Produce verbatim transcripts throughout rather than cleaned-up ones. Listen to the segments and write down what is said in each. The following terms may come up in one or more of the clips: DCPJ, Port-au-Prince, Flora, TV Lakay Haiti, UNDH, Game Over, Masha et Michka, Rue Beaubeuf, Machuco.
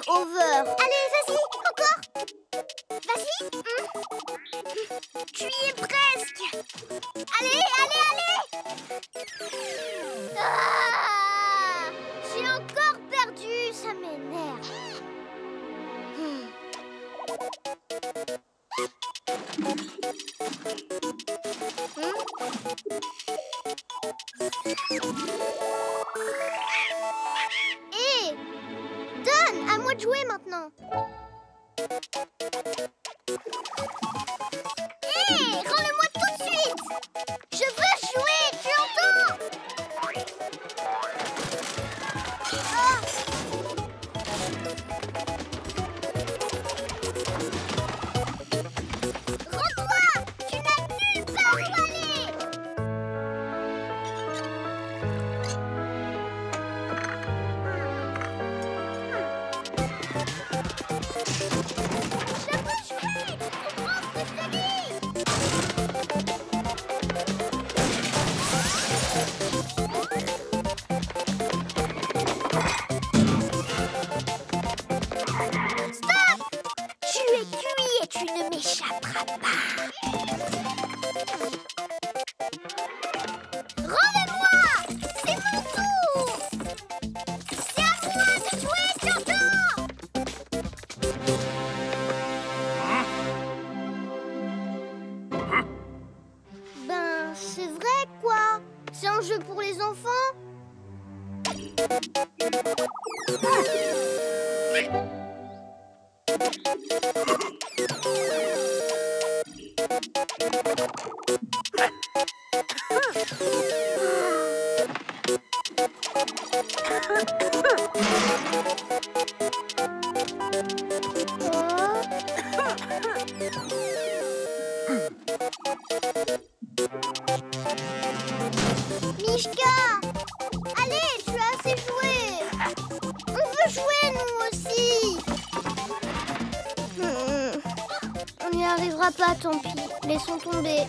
Game Over. Allez, vas-y, encore. Vas-y. Mmh. Tu y es presque. Allez, allez, allez. Ah, j'ai encore perdu, ça m'énerve. Hé, donne, à moi de jouer maintenant. Hé, rends-le-moi tout de suite. Je veux jouer, tu entends? Oh. Rends-toi, tu n'as nulle part où aller. Je veux jouer, tu comprends ce que je te dis? Stop! Tu es cuit et tu ne m'échapperas pas. Rends-le-moi! C'est mon tour! C'est à moi de jouer, tu entends? Ben, c'est vrai, quoi. C'est un jeu pour les enfants. Michka, allez, tu as assez joué. On veut jouer, nous aussi. Hmm. On n'y arrivera pas, tant pis. Laissons tomber.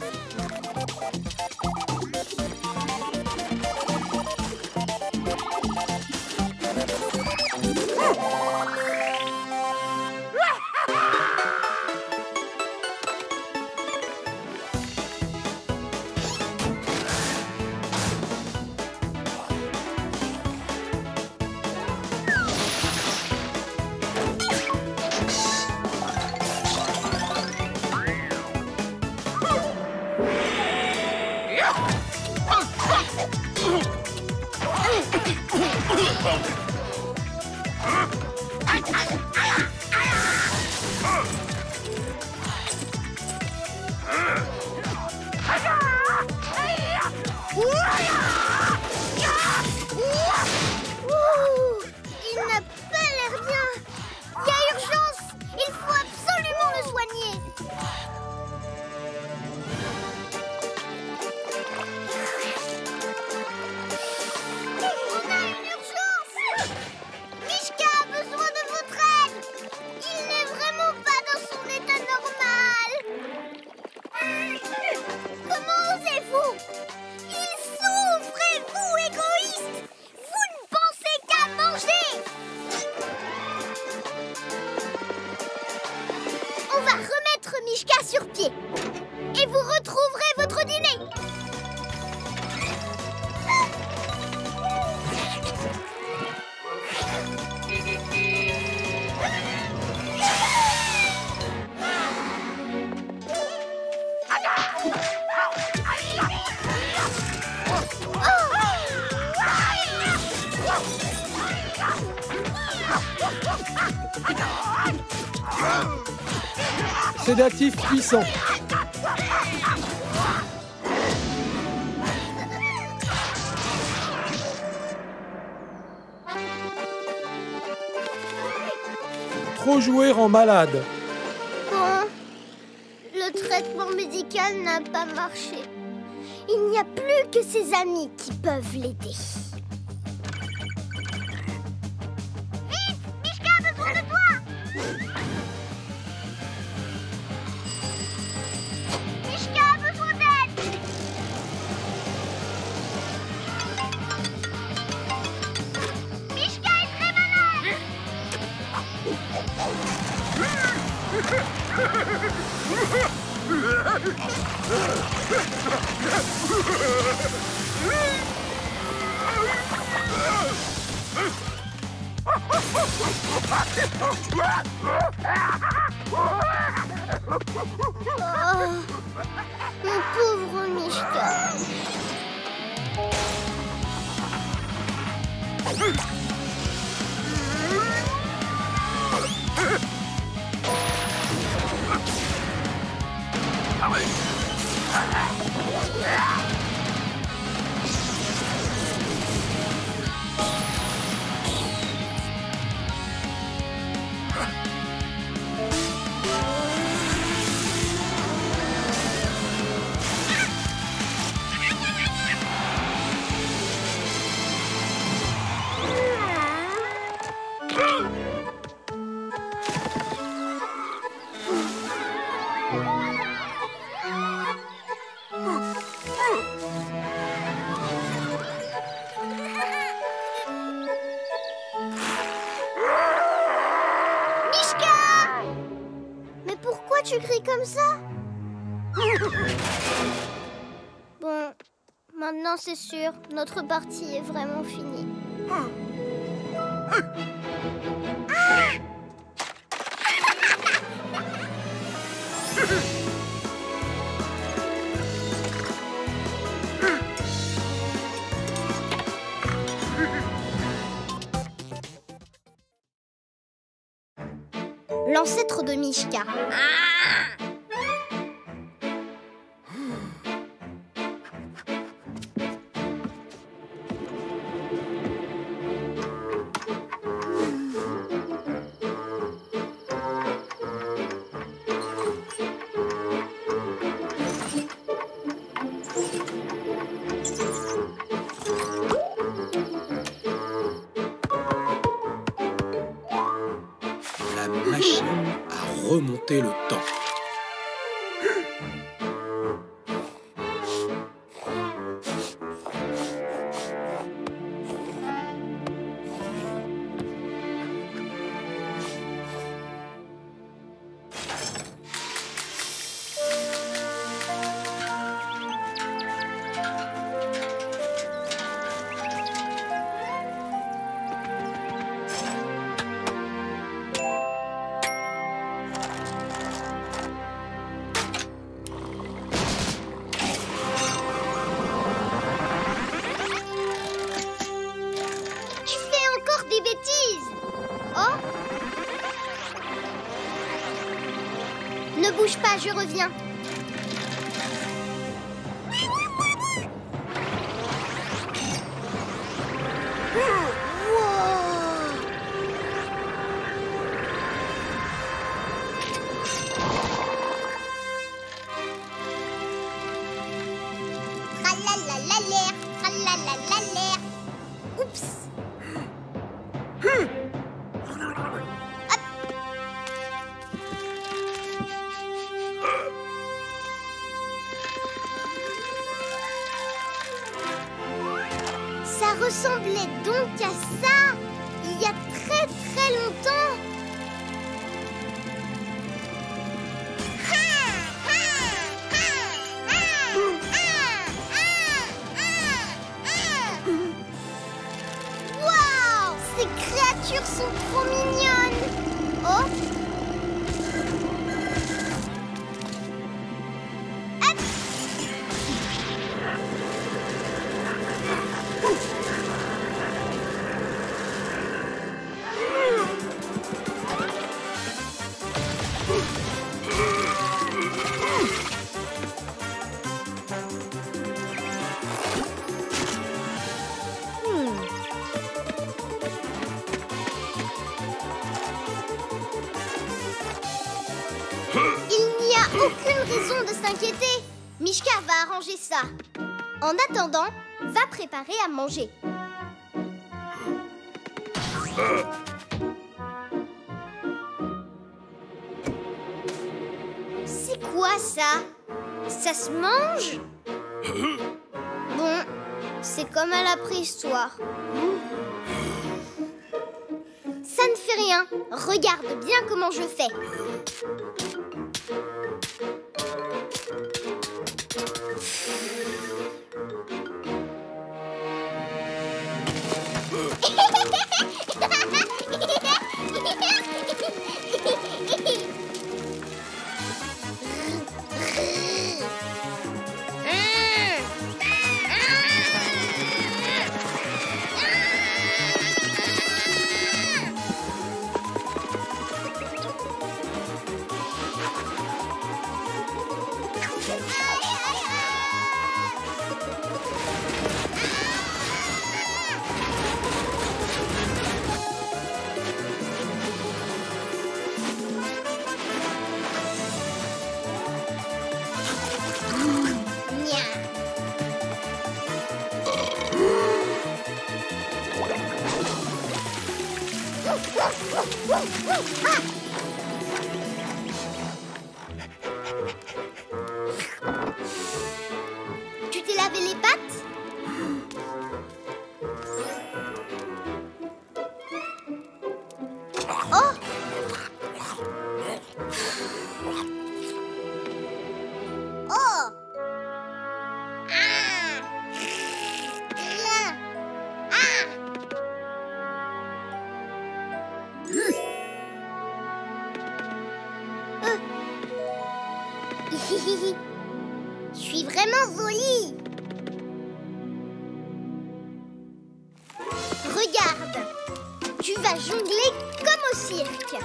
Michka sur pied. Et vous retrouverez votre dîner. Oh. Sédatif puissant. Trop jouer en malade. Bon, le traitement médical n'a pas marché. Il n'y a plus que ses amis qui peuvent l'aider. Mon pauvre Michka. Tu cries comme ça? Bon, maintenant c'est sûr, notre partie est vraiment finie. L'ancêtre de Michka. Remonter le temps. Ne bouge pas, je reviens. Ressemblait donc à ça il y a très très longtemps. Waouh, ces créatures sont trop mignonnes. Oh. Aucune raison de s'inquiéter. Michka va arranger ça. En attendant, va préparer à manger. C'est quoi ça? Ça se mange? Bon, c'est comme à la préhistoire. Ça ne fait rien. Regarde bien comment je fais. Tu t'es lavé les pattes? Oh! Oh! Je suis vraiment jolie. Regarde, tu vas jongler comme au cirque.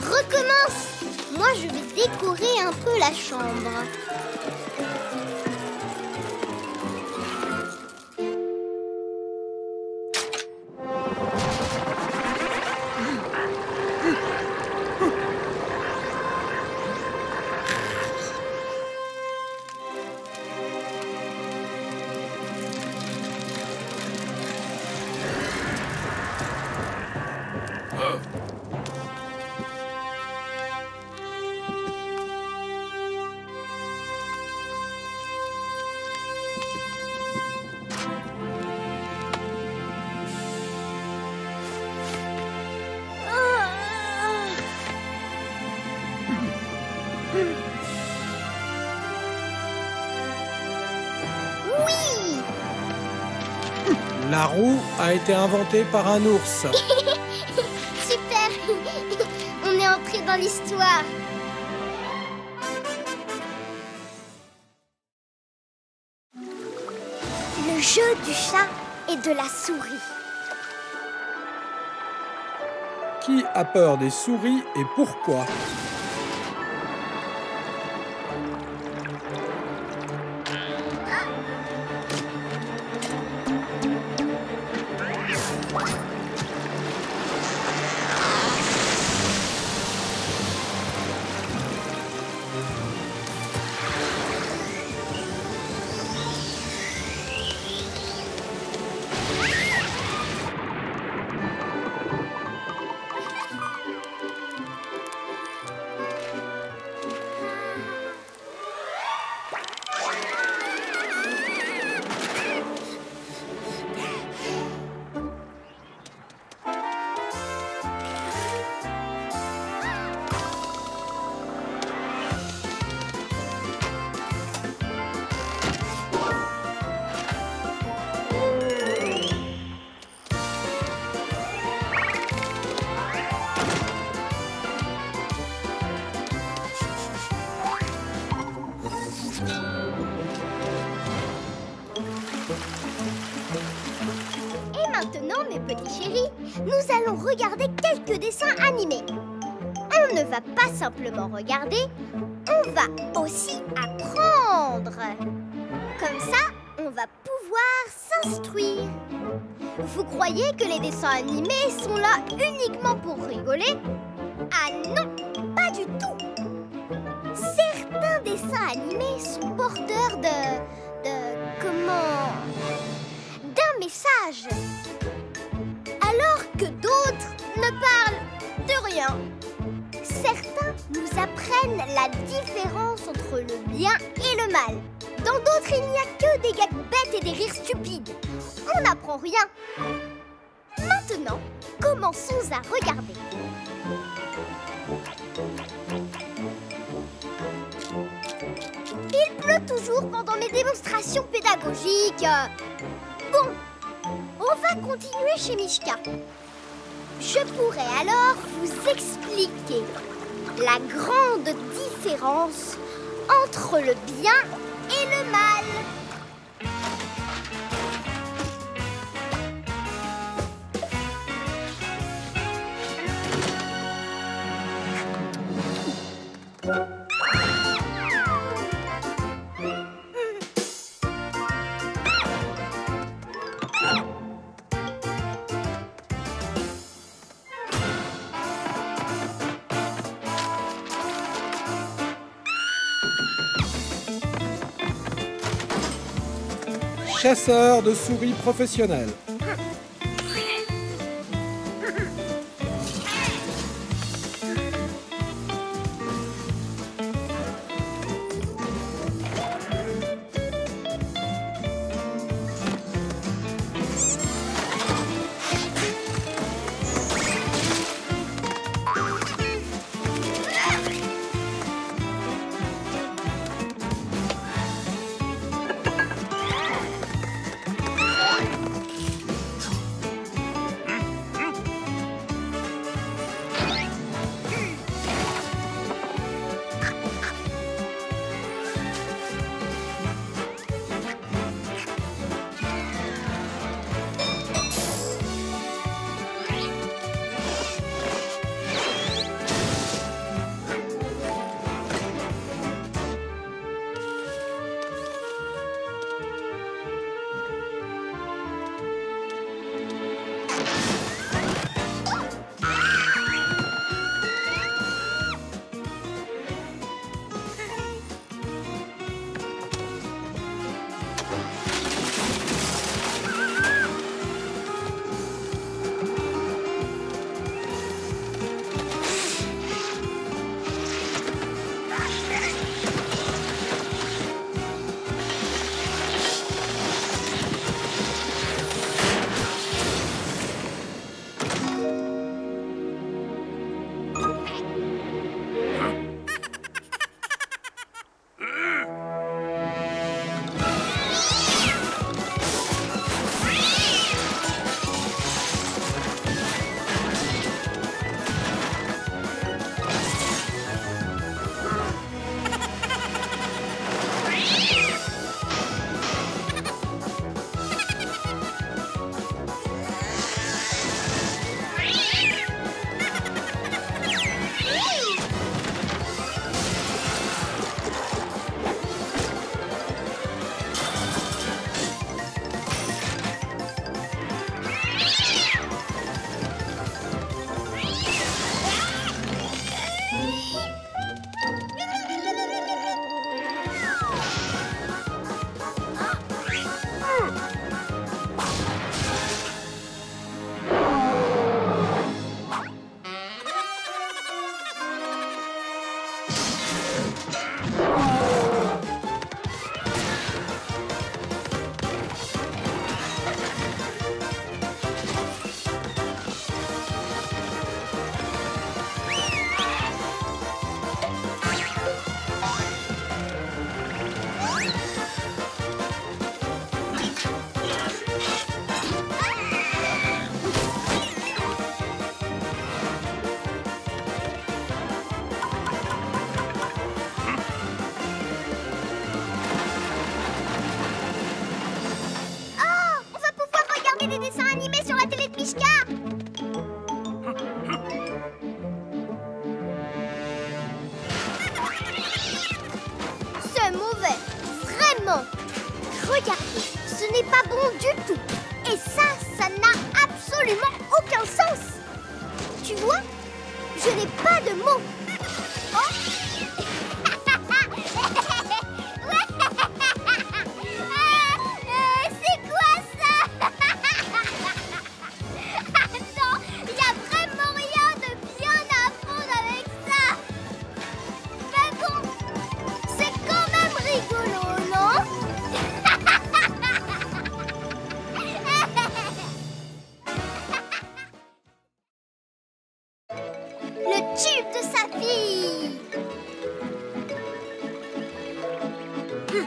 Recommence. Moi, je vais décorer un peu la chambre. La roue a été inventée par un ours. Super! On est entré dans l'histoire. Le jeu du chat et de la souris. Qui a peur des souris et pourquoi? Petit chéri, nous allons regarder quelques dessins animés. On ne va pas simplement regarder, on va aussi apprendre. Comme ça, on va pouvoir s'instruire. Vous croyez que les dessins animés sont là uniquement pour rigoler? Ah non, pas du tout. Certains dessins animés sont porteurs de... de... comment... d'un message. Alors que d'autres ne parlent de rien. Certains nous apprennent la différence entre le bien et le mal. Dans d'autres, il n'y a que des gags bêtes et des rires stupides. On n'apprend rien. Maintenant, maintenant, commençons à regarder. Il pleut toujours pendant mes démonstrations pédagogiques. Bon, on va continuer chez Michka. Je pourrais alors vous expliquer la grande différence entre le bien et le mal. Chasseur de souris professionnel. parti! Hum.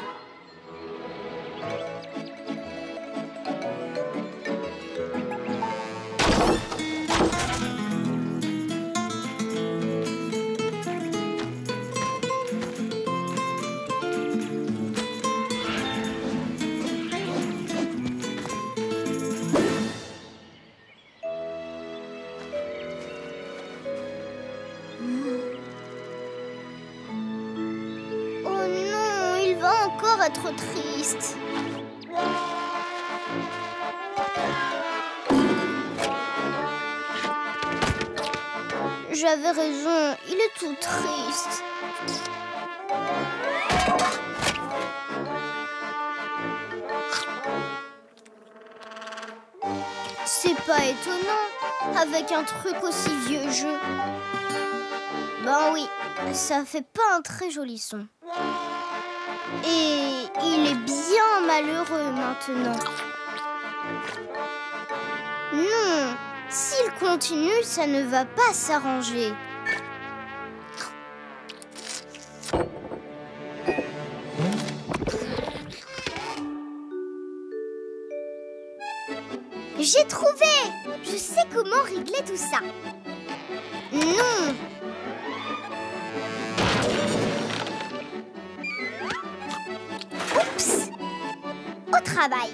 Trop triste. J'avais raison, il est tout triste. C'est pas étonnant, avec un truc aussi vieux jeu. Ben oui, ça fait pas un très joli son. Et il est bien malheureux maintenant. Non, s'il continue, ça ne va pas s'arranger. J'ai trouvé! Je sais comment régler tout ça. Non! Travail.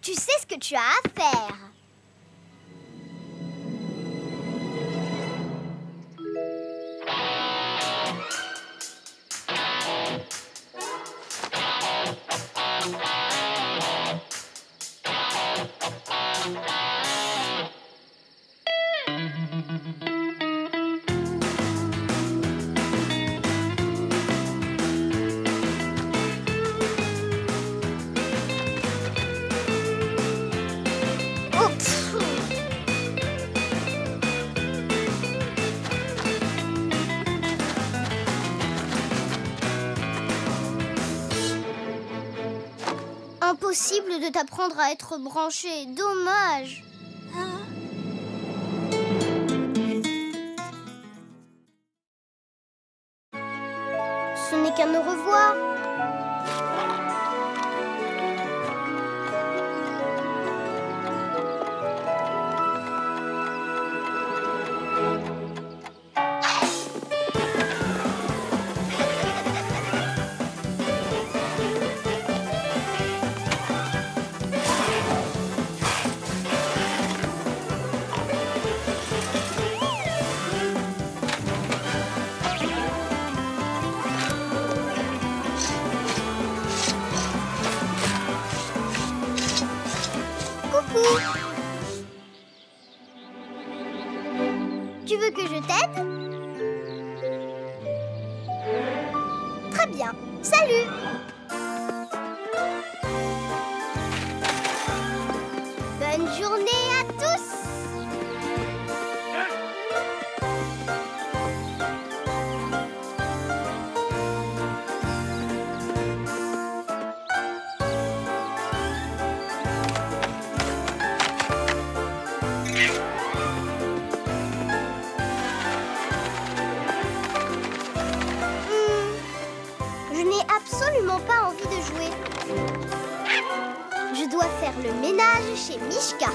Tu sais ce que tu as à faire. Impossible de t'apprendre à être branché, dommage. Ah. Ce n'est qu'un au revoir. Tu veux que je t'aide? Très bien. Salut! Bonne journée à tous! Je dois faire le ménage chez Michka.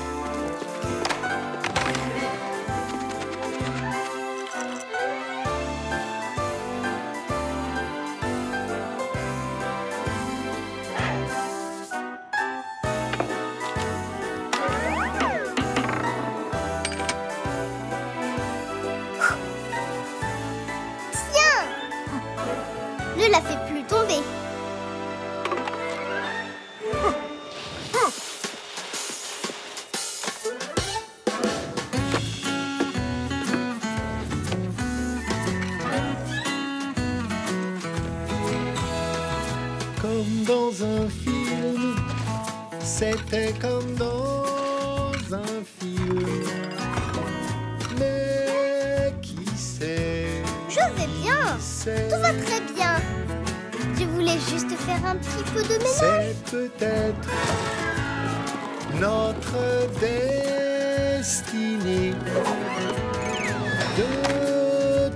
Tiens! Ne la fais plus tomber. C'était comme dans un film. Mais qui sait? Je vais bien. Tout va très bien. Je voulais juste faire un petit peu de ménage. C'est peut-être notre destinée de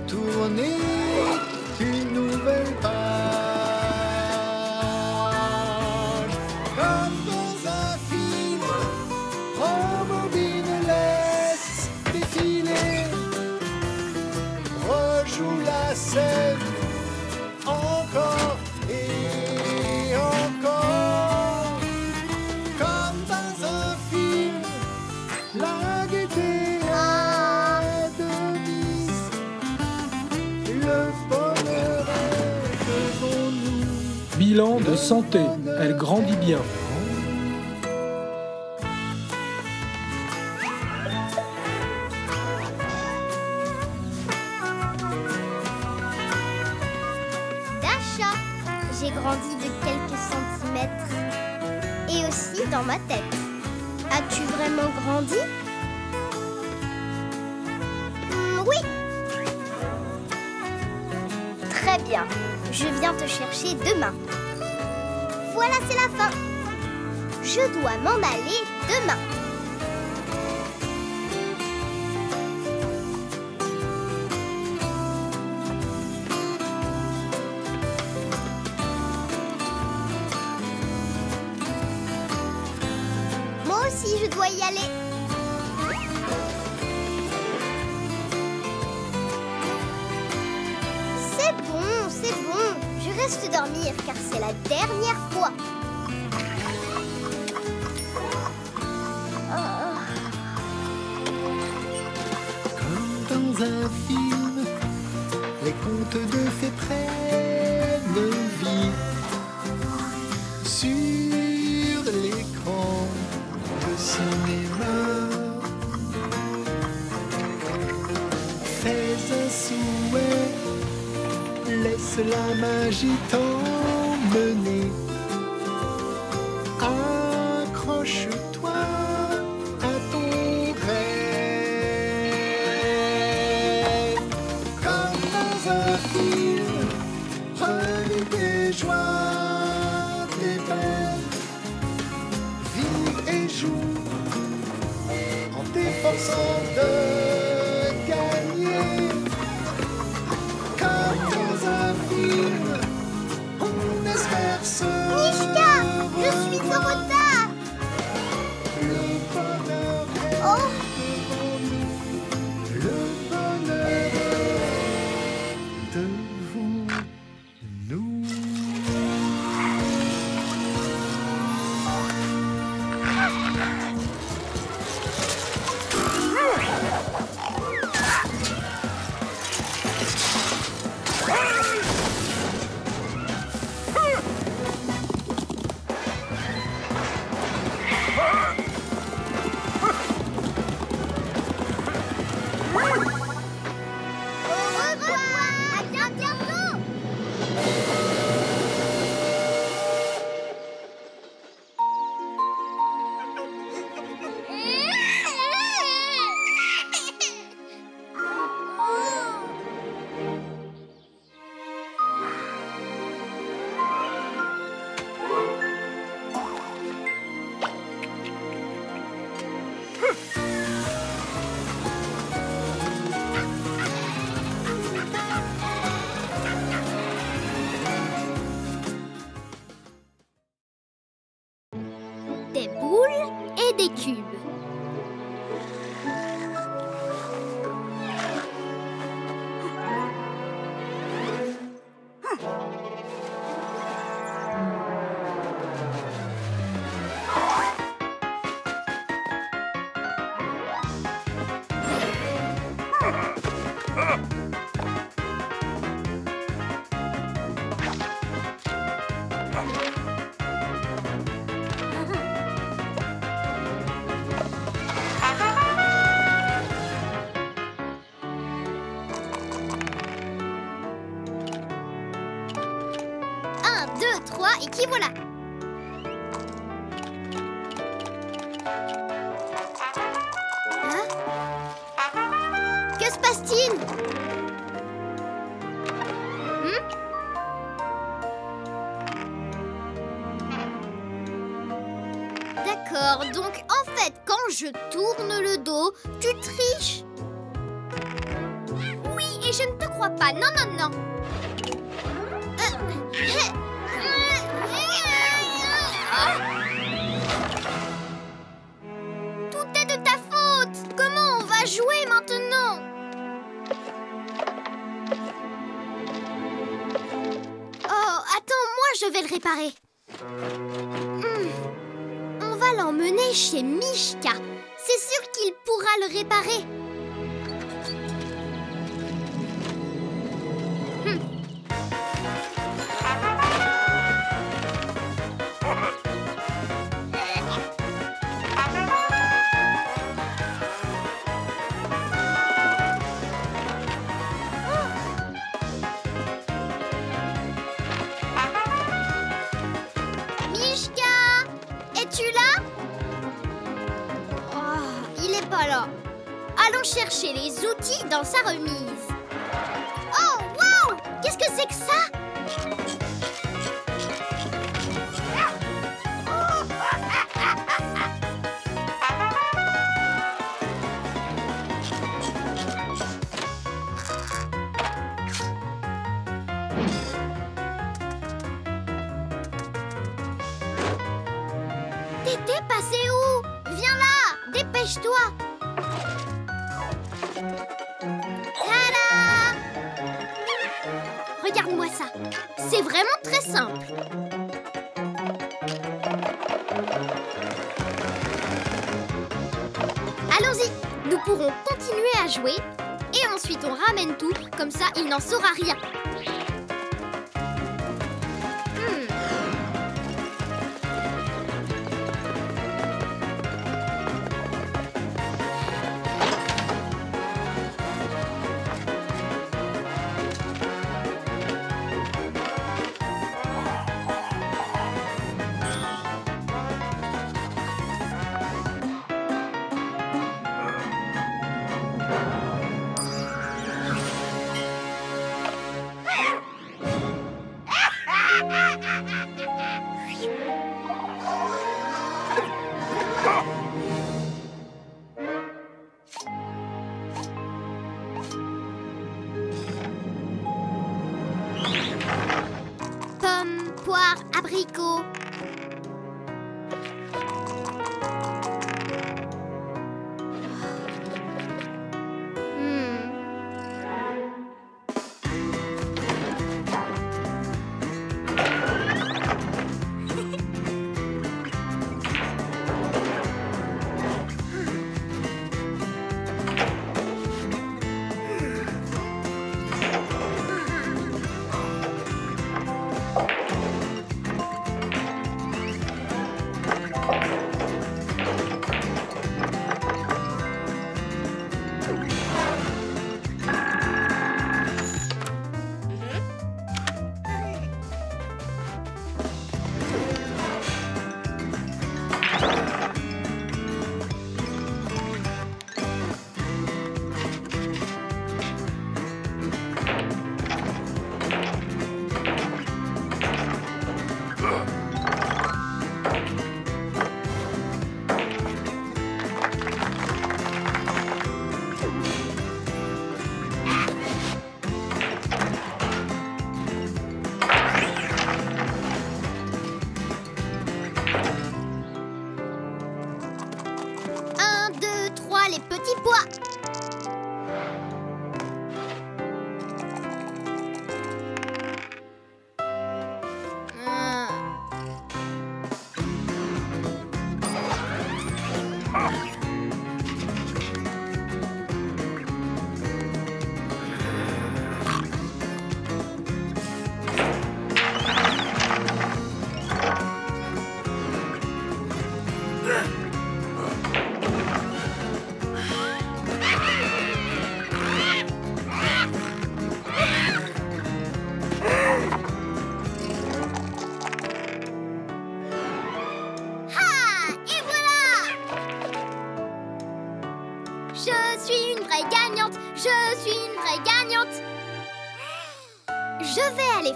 tourner une nouvelle page. Encore et encore, comme dans un film, la gaieté à devise, le bonheur est devant nous. Bilan de santé, elle grandit bien. J'ai grandi de quelques centimètres et aussi dans ma tête. As-tu vraiment grandi? Mmh, oui. Très bien. Je viens te chercher demain. Voilà, c'est la fin. Je dois m'en aller demain. Si je dois y aller. C'est bon, c'est bon. Je reste dormir car c'est la dernière fois. toutes deux fait prennent vie sur l'écran de cinéma. Fais un souhait, laisse la magie t'emmener. Accroche-toi à ton rêve. Comme dans un film, revis tes joies, tes peines. Vis et joue en t'efforçant de gagner. Comme dans un film, on espère se Michka, je suis en retard. Des boules et des cubes. Deux, trois, et qui voilà. Hein? Que se passe-t-il? hmm D'accord, donc en fait, quand je tourne le dos, tu triches. Oui, et je ne te crois pas, non, non, non. Euh... Tout est de ta faute. Comment on va jouer maintenant? Oh, attends, moi je vais le réparer. Mmh. On va l'emmener chez Michka. C'est sûr qu'il pourra le réparer. Alors, allons chercher les outils dans sa remise. Oh, wow! Qu'est-ce que c'est que ça? T'étais passé où? Viens là, dépêche-toi. Regarde-moi ça. C'est vraiment très simple. Allons-y. Nous pourrons continuer à jouer et ensuite... Ensuite, on ramène tout, comme ça, il n'en saura rien.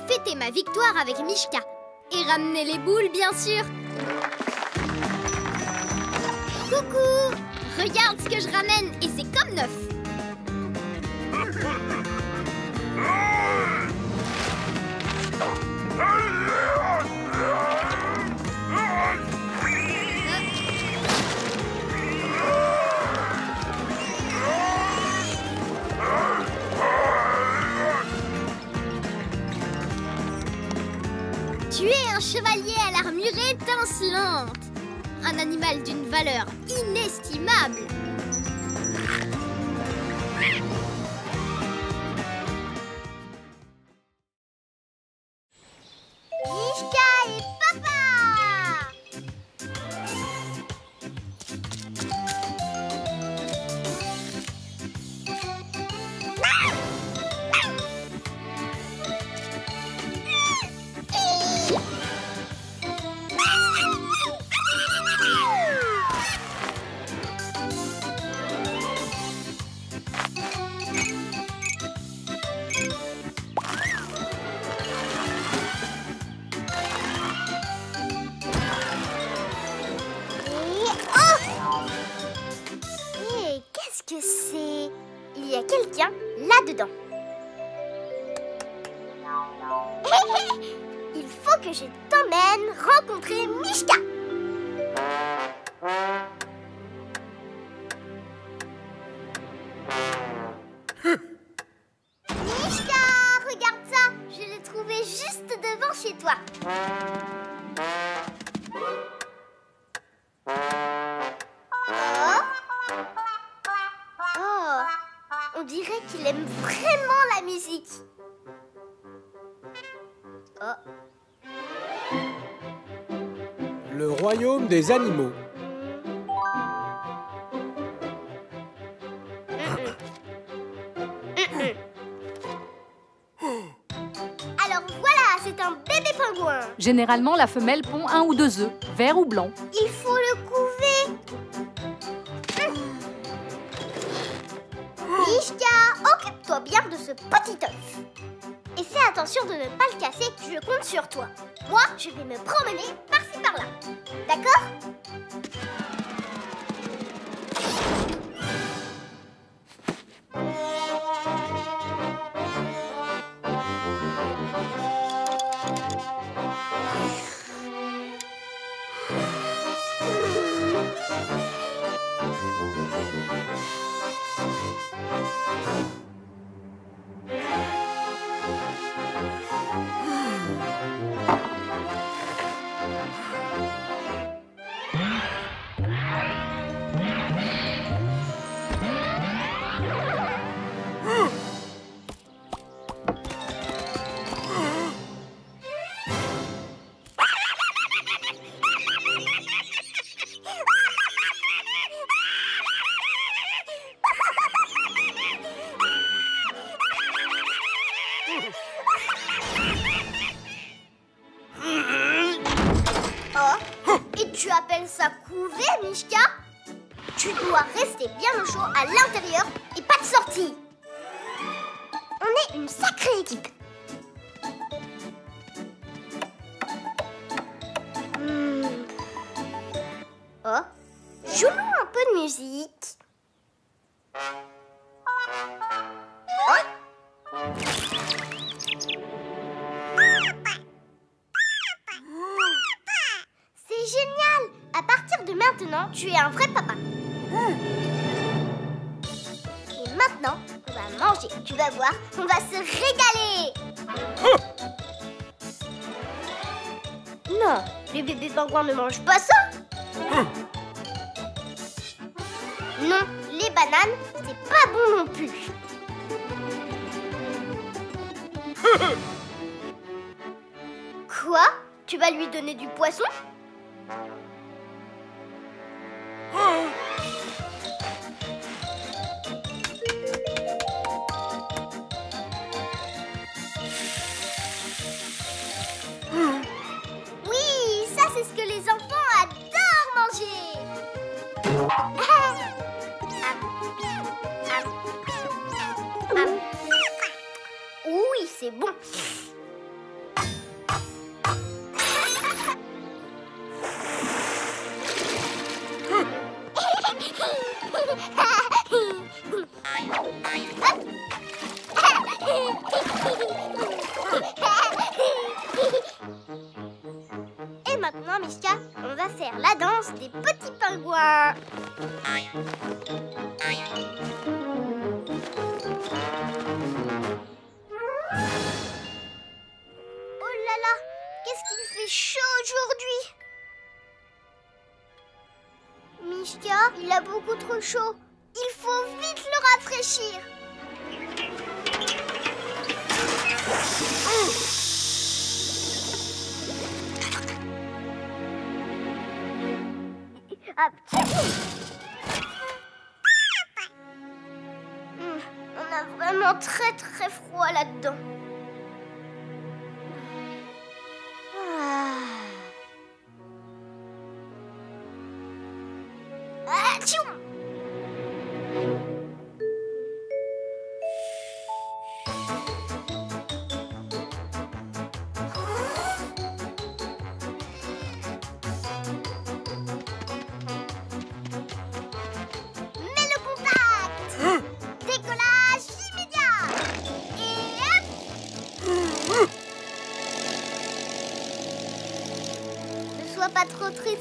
Fêter ma victoire avec Michka. Et ramener les boules, bien sûr. Coucou! Regarde ce que je ramène, et c'est comme neuf. Tu es un chevalier à l'armure étincelante, un animal d'une valeur inestimable. Michka et papa! Oh. Le royaume des animaux. Généralement, la femelle pond un ou deux œufs, verts ou blancs. Il faut le couver. Michka, occupe-toi bien de ce petit œuf. Et fais attention de ne pas le casser, je compte sur toi. Moi, je vais me promener par-ci par-là. D'accord? Tu es un vrai papa. Et maintenant, on va manger. Tu vas voir, on va se régaler. Non, les bébés pingouins ne mangent pas ça. Non, les bananes, c'est pas bon non plus. Quoi? Tu vas lui donner du poisson? Chaud. Il faut vite le rafraîchir. Mmh. On a vraiment très très froid là-dedans.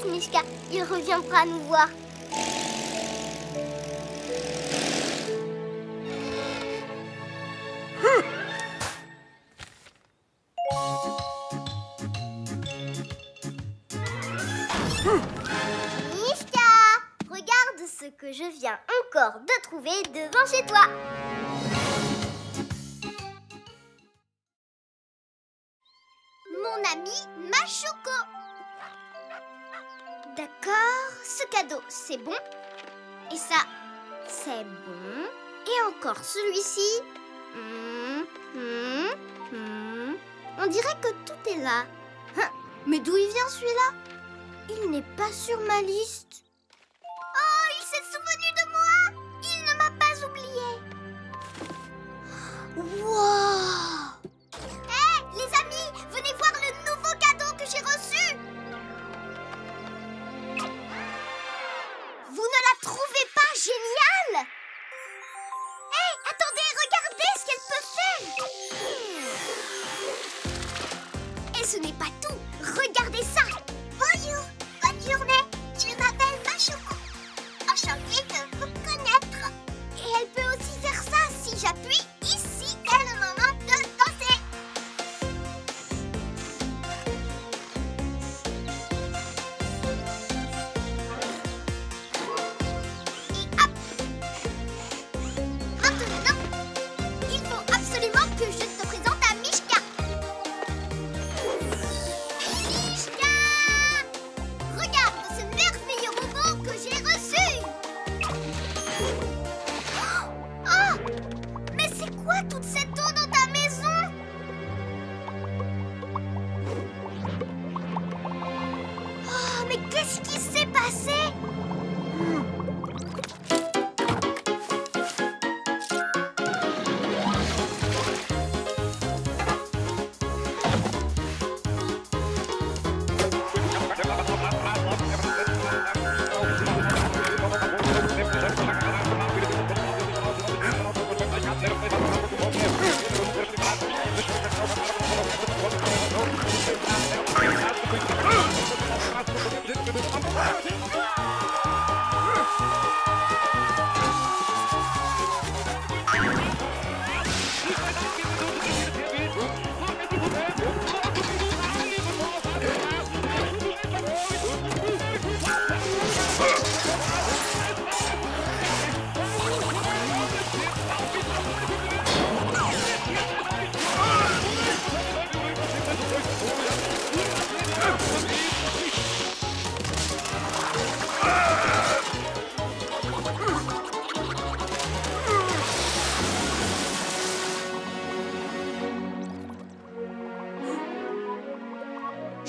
Michka, il reviendra nous voir. Michka, regarde ce que je viens encore de trouver devant chez toi. mon amie Machuco. D'accord, ce cadeau, c'est bon. Et ça, c'est bon. Et encore celui-ci. Mmh, mmh, mmh. On dirait que tout est là. Hein, mais d'où il vient celui-là? Il n'est pas sur ma liste. Oh, il s'est souvenu de moi. Il ne m'a pas oublié. Wow. Hé, hey, les amis, venez voir le nouveau cadeau que j'ai reçu. Vous ne la trouvez pas géniale? Hé, hey, attendez, regardez ce qu'elle peut faire. Et ce n'est pas tout. Regardez ça. Bonjour, bonne journée. Je m'appelle Machuco. Enchantée de vous connaître. Et elle peut aussi faire ça si j'appuie ici. C'est le moment de danser. Et hop. Maintenant, il faut absolument que je te présente à Michka. Michka! Regarde ce merveilleux robot que j'ai reçu. Oh! Mais c'est quoi toute cette eau dans ta maison? Oh, mais qu'est-ce qui s'est passé?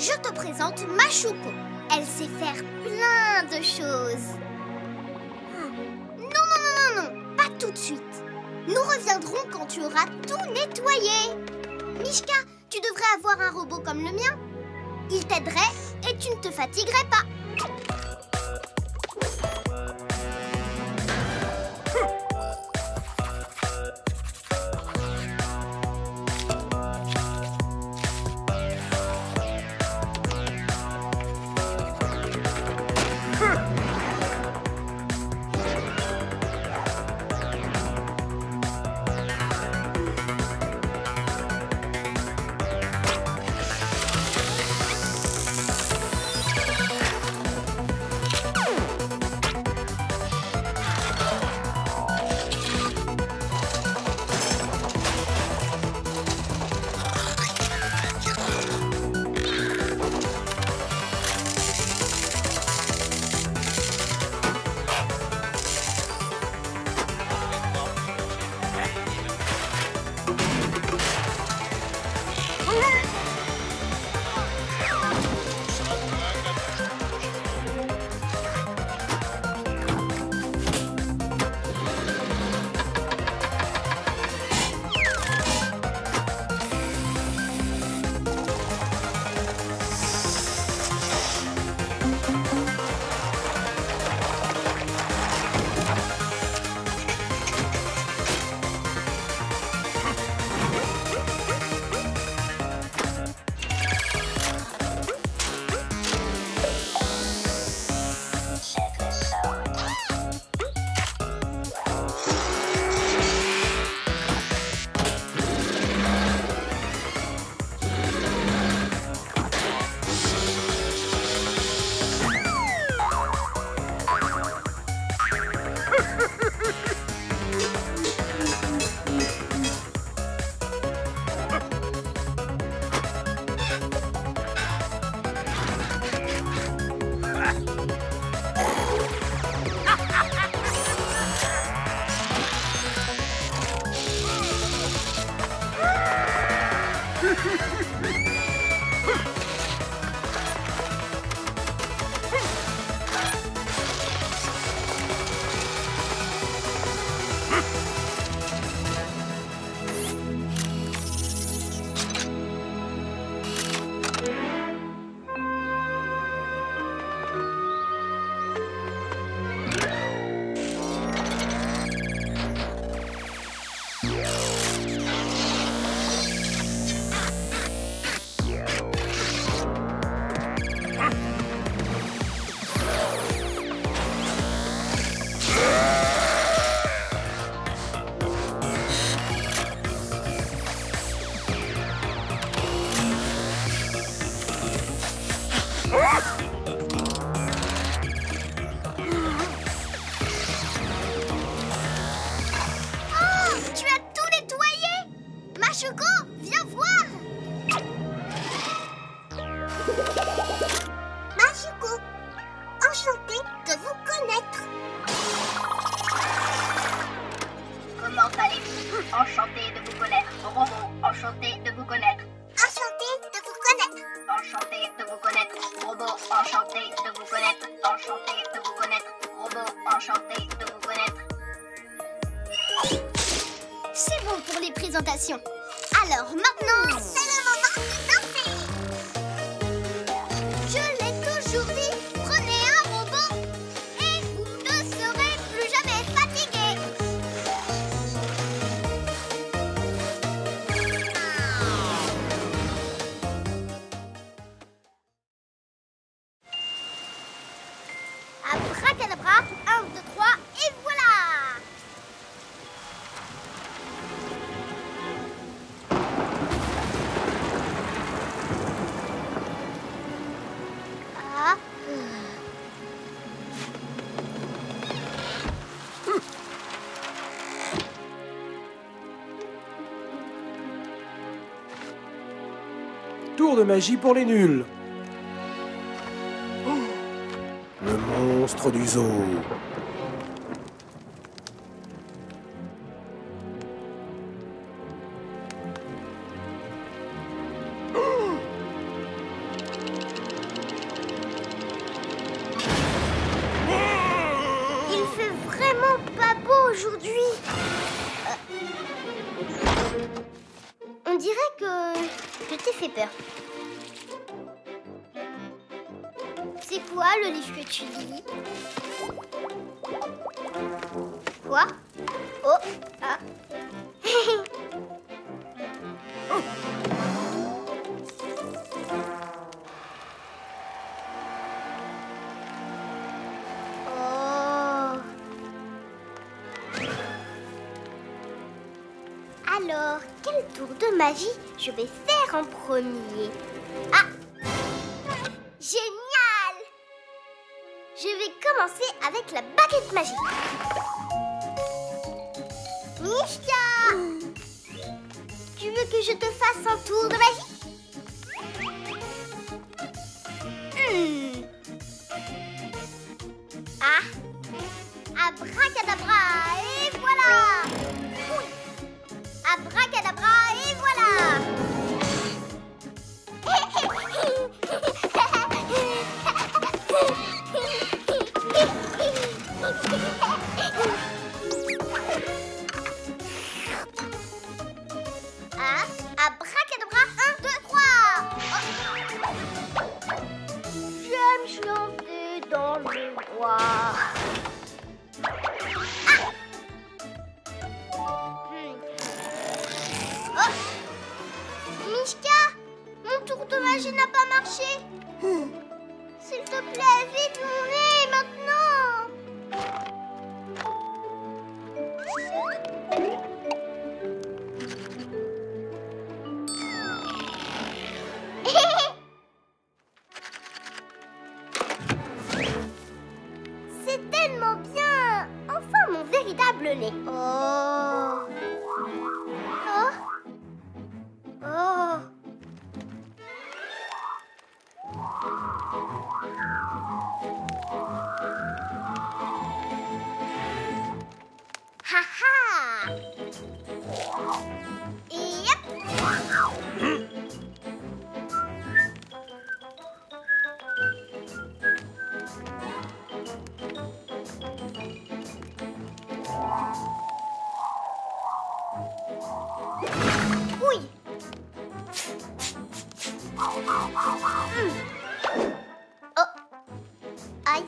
Je te présente Machuco. Elle sait faire plein de choses. Non, non, non, non, non, pas tout de suite. Nous reviendrons quand tu auras tout nettoyé. Michka, tu devrais avoir un robot comme le mien. Il t'aiderait et tu ne te fatiguerais pas. De magie pour les nuls. Oh, le monstre du zoo. Alors, quel tour de magie je vais faire en premier? Ah! Génial! Je vais commencer avec la baguette magique. Michka! Mmh. Tu veux que je te fasse un tour de magie? Mmh. Ah! Abracadabra! Et voilà! Abracadabra, et voilà. Ah, abracadabra, un, deux, trois. Oh. J'aime chanter dans le bois. Magie n'a pas marché. Mmh. S'il te plaît, vite mon nez maintenant. C'est tellement bien. Enfin mon véritable nez. Oh. Oh. Aïe.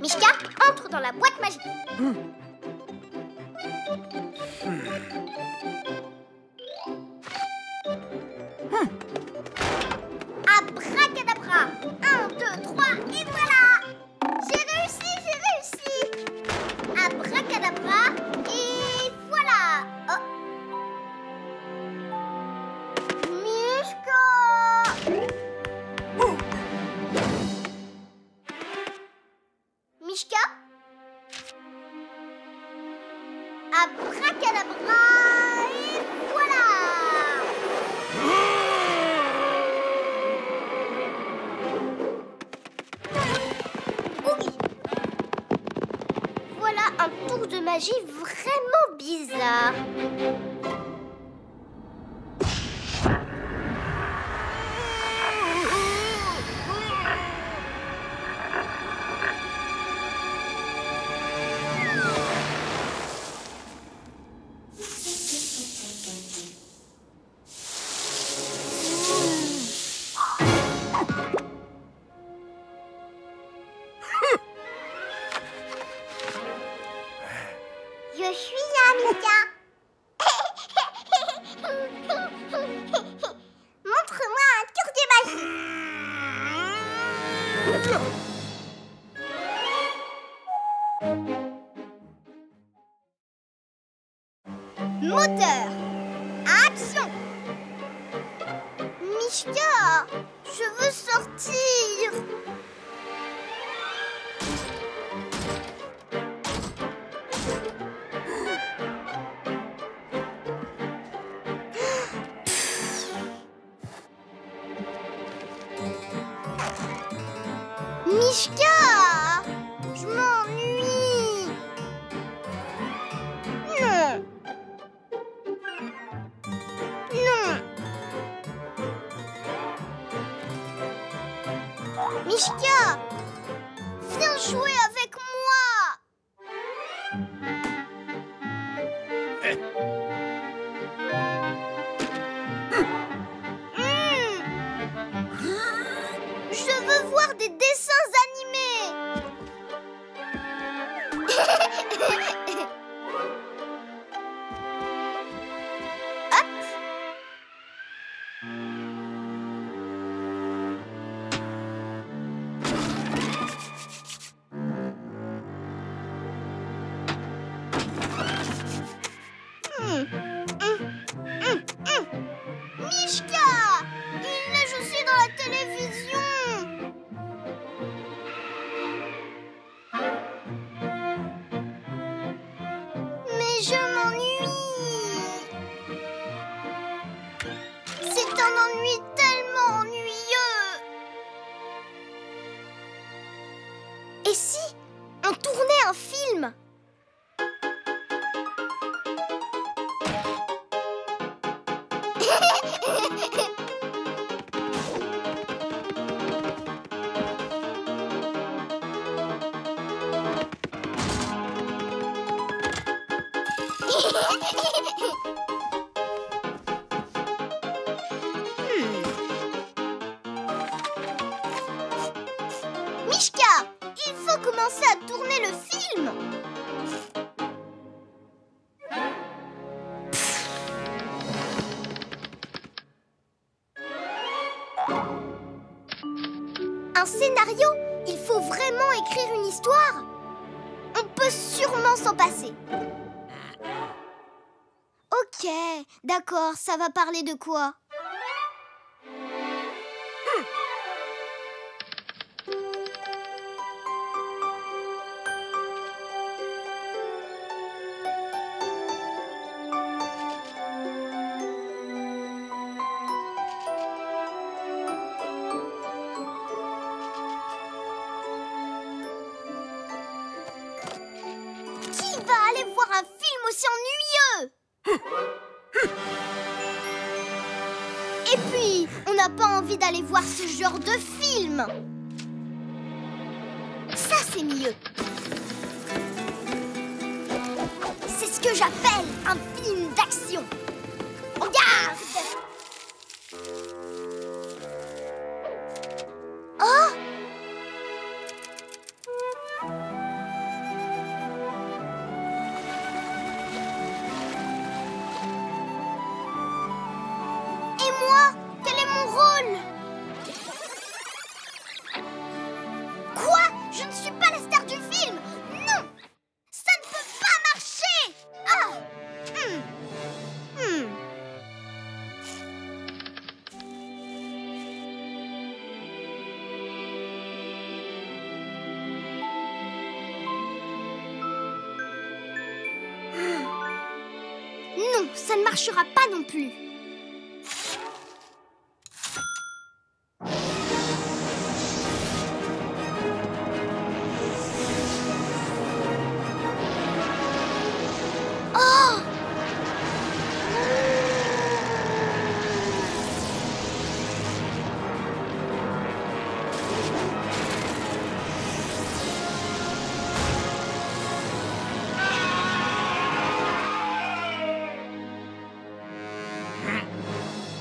Michka, entre dans la boîte magique. Mmh. Mmh. Abracadabra. Un, deux, trois, et voilà. J'ai réussi, j'ai réussi. Abracadabra, et voilà. Oh. Michka. Michka? Abracadabra, et voilà! Oui. Voilà un tour de magie vraiment bizarre. Moteur, action. Michka, je veux sortir. Michka, je m'ennuie. Non. Non. Michka, viens jouer avec moi. Et si on tournait un film? hmm. Michka, Il faut commencer à tourner le film. Un scénario, il faut vraiment écrire une histoire. On peut sûrement s'en passer. Ok, d'accord, ça va parler de quoi? D'aller voir ce genre de film. Ça, c'est mieux. C'est ce que j'appelle un film d'action. Regarde! Oh! Ça ne marchera pas non plus. Oh!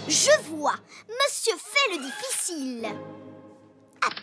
Je vois. Monsieur fait le difficile. Hop.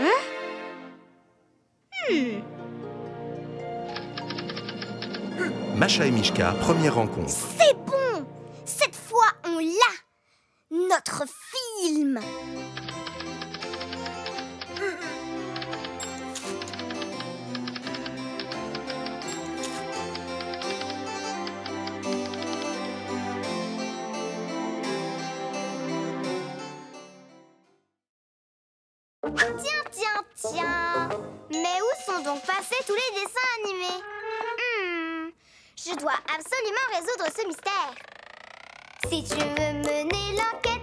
Hum. Masha et Michka, première rencontre. C'est bon! Cette fois, on l'a! Notre film! Tiens, tiens, tiens! Mais où sont donc passés tous les dessins animés? Je dois absolument résoudre ce mystère. Si tu veux mener l'enquête...